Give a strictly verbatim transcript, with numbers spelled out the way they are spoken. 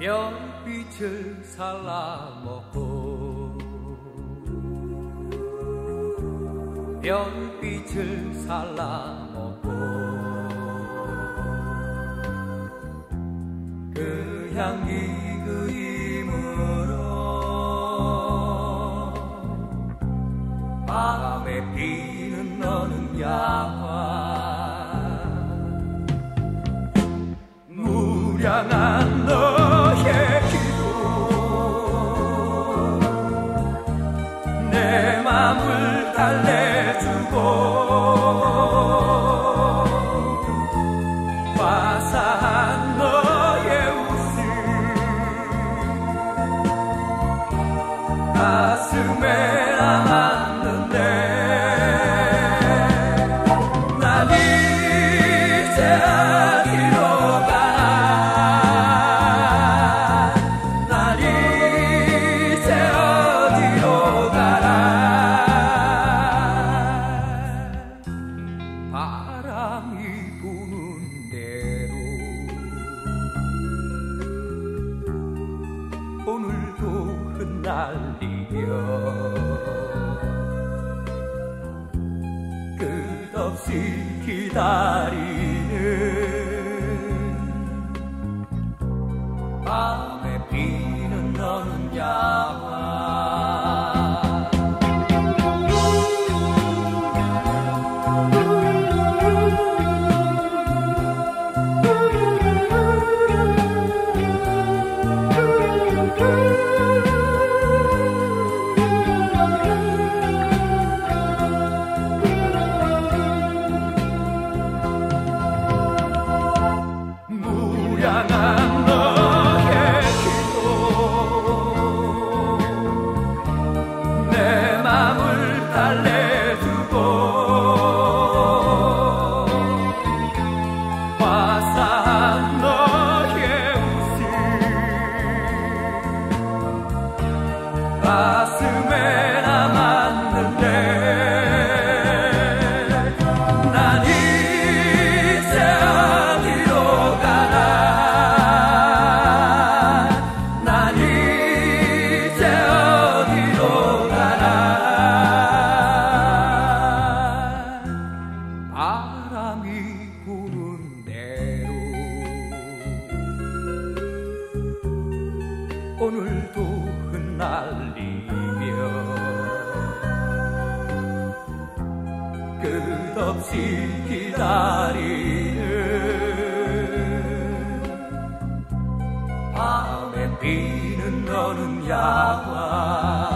별빛을 살라먹고 별빛을 살라먹고 그 향기 그 힘으로 바람에 피는 너는 야화 무량한 너 마음을 달래주고 화사한 너의 웃음 가슴에 남았는데 난 이제 어디로 가나 난 이제 어디로 가나 바람이 부는 대로 오늘도 흩날리며 끝없이 기다리는 밤에 피는 너는 야화 무량한 너의 기도 내 맘을 달래주고 화사한 너의 웃음 가슴에 남았는데 난 이제 바람이 부는 대로 오늘도 흩날리며 끝없이 기다리는 밤에 피는 너는 야화